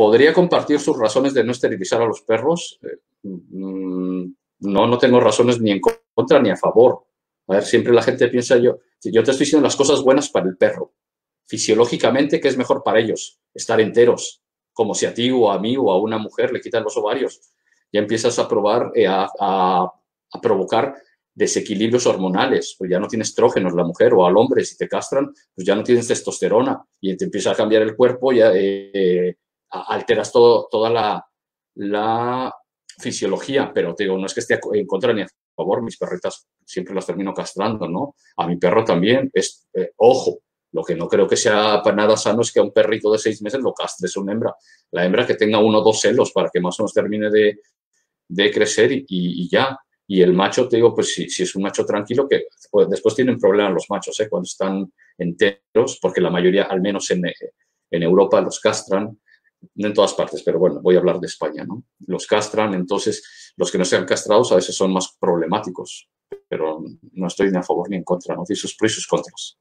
¿Podría compartir sus razones de no esterilizar a los perros? No, no tengo razones ni en contra ni a favor. A ver, siempre la gente piensa, yo te estoy diciendo las cosas buenas para el perro. Fisiológicamente, ¿qué es mejor para ellos? Estar enteros, como si a ti o a mí o a una mujer le quitan los ovarios. Ya empiezas a provocar desequilibrios hormonales, pues ya no tienes estrógenos la mujer, o al hombre, si te castran, pues ya no tienes testosterona y te empieza a cambiar el cuerpo, ya alteras toda la fisiología. Pero te digo, no es que esté en contra ni a favor, mis perritas siempre las termino castrando, ¿no? A mi perro también, ojo. Lo que no creo que sea para nada sano es que a un perrito de 6 meses lo castres una hembra. La hembra que tenga 1 o 2 celos para que más o menos termine de crecer y ya. Y el macho, te digo, pues si es un macho tranquilo, que pues, después tienen problemas los machos, cuando están enteros, porque la mayoría, al menos en Europa, los castran, no en todas partes, pero bueno, voy a hablar de España, ¿no? Los castran, entonces los que no sean castrados a veces son más problemáticos, pero no estoy ni a favor ni en contra, ¿no? Y sus pros y sus contras.